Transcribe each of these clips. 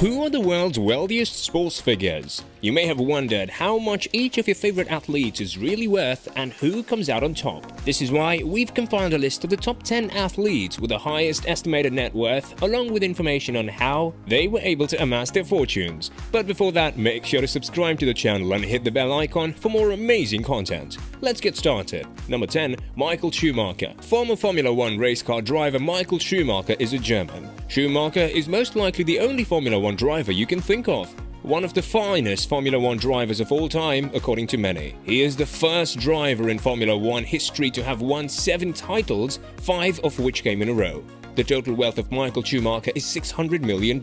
Who are the world's wealthiest sports figures? You may have wondered how much each of your favorite athletes is really worth and who comes out on top. This is why we've compiled a list of the top 10 athletes with the highest estimated net worth, along with information on how they were able to amass their fortunes. But before that, make sure to subscribe to the channel and hit the bell icon for more amazing content. Let's get started. Number 10. Michael Schumacher. Former Formula 1 race car driver Michael Schumacher is a German. Schumacher is most likely the only Formula 1 driver you can think of. One of the finest Formula 1 drivers of all time, according to many. He is the first driver in Formula 1 history to have won 7 titles, 5 of which came in a row. The total wealth of Michael Schumacher is $600 million.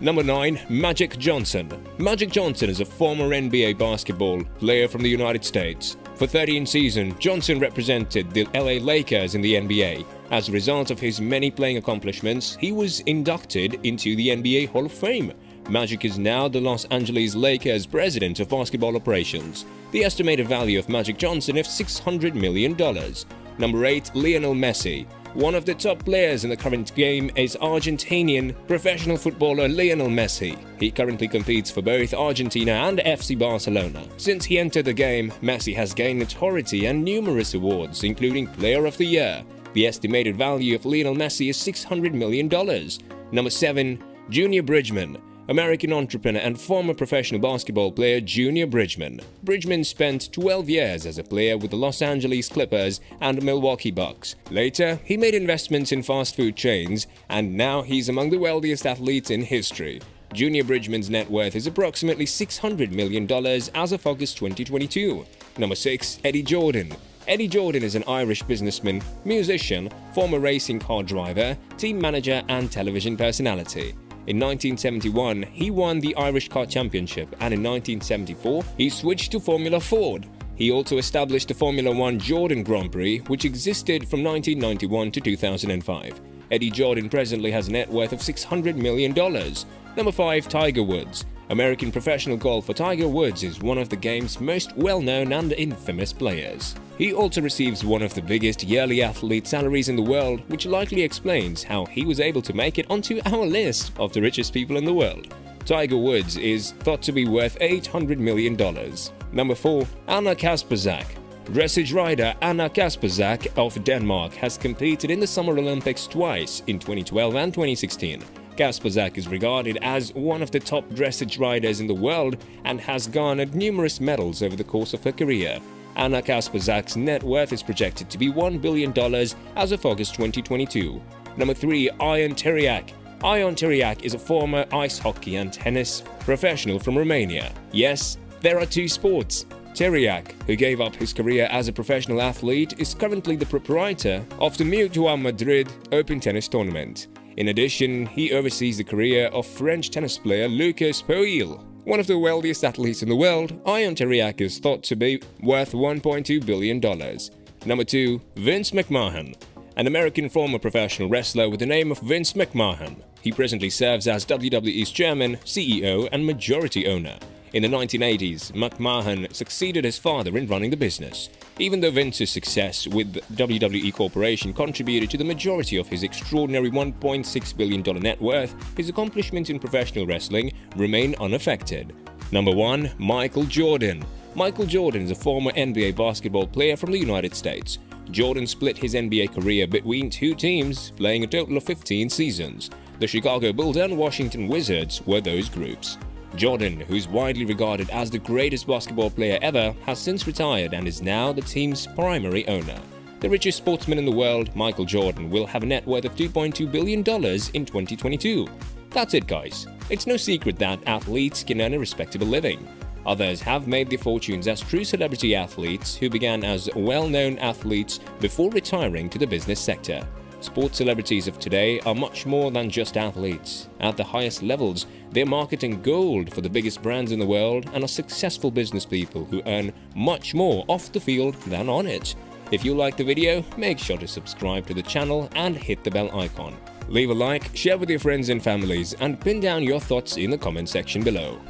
Number 9. Magic Johnson. Magic Johnson is a former NBA basketball player from the United States. For 13 seasons, Johnson represented the LA Lakers in the NBA. As a result of his many playing accomplishments, he was inducted into the NBA Hall of Fame. Magic is now the Los Angeles Lakers president of basketball operations. The estimated value of Magic Johnson is $600 million. Number 8. Lionel Messi. One of the top players in the current game is Argentinian professional footballer Lionel Messi. He currently competes for both Argentina and FC Barcelona. Since he entered the game, Messi has gained notoriety and numerous awards, including Player of the Year. The estimated value of Lionel Messi is $600 million. Number 7. Junior Bridgeman. American entrepreneur and former professional basketball player Junior Bridgeman. Bridgeman spent 12 years as a player with the Los Angeles Clippers and Milwaukee Bucks. Later, he made investments in fast food chains, and now he's among the wealthiest athletes in history. Junior Bridgeman's net worth is approximately $600 million as of August 2022. Number 6. Eddie Jordan. Eddie Jordan is an Irish businessman, musician, former racing car driver, team manager and television personality. In 1971, he won the Irish Car Championship, and in 1974, he switched to Formula Ford. He also established the Formula 1 Jordan Grand Prix, which existed from 1991 to 2005. Eddie Jordan presently has a net worth of $600 million. Number 5. Tiger Woods. American professional golfer Tiger Woods is one of the game's most well-known and infamous players. He also receives one of the biggest yearly athlete salaries in the world, which likely explains how he was able to make it onto our list of the richest people in the world. Tiger Woods is thought to be worth $800 million. Number 4. Anna Kasprzak. Dressage rider Anna Kasprzak of Denmark has competed in the Summer Olympics twice, in 2012 and 2016. Kasprzak is regarded as one of the top dressage riders in the world and has garnered numerous medals over the course of her career. Anna Kasperzak's net worth is projected to be $1 billion as of August 2022. Number 3. Ion Tiriac. Ion Tiriac is a former ice hockey and tennis professional from Romania. Yes, there are 2 sports. Tiriac, who gave up his career as a professional athlete, is currently the proprietor of the Mutua Madrid Open Tennis Tournament. In addition, he oversees the career of French tennis player Lucas Pouille. One of the wealthiest athletes in the world, Ion Tiriac is thought to be worth $1.2 billion. Number 2. Vince McMahon. An American former professional wrestler with the name of Vince McMahon. He presently serves as WWE's chairman, CEO, and majority owner. In the 1980s, McMahon succeeded his father in running the business. Even though Vince's success with the WWE Corporation contributed to the majority of his extraordinary $1.6 billion net worth, his accomplishments in professional wrestling remain unaffected. Number 1. Michael Jordan. Michael Jordan is a former NBA basketball player from the United States. Jordan split his NBA career between 2 teams, playing a total of 15 seasons. The Chicago Bulls and Washington Wizards were those groups. Jordan, who is widely regarded as the greatest basketball player ever, has since retired and is now the team's primary owner. The richest sportsman in the world, Michael Jordan, will have a net worth of $2.2 billion in 2022. That's it, guys. It's no secret that athletes can earn a respectable living. Others have made their fortunes as true celebrity athletes who began as well-known athletes before retiring to the business sector. Sports celebrities of today are much more than just athletes. At the highest levels, they're marketing gold for the biggest brands in the world and are successful business people who earn much more off the field than on it. If you like the video, make sure to subscribe to the channel and hit the bell icon. Leave a like, share with your friends and families, and pin down your thoughts in the comment section below.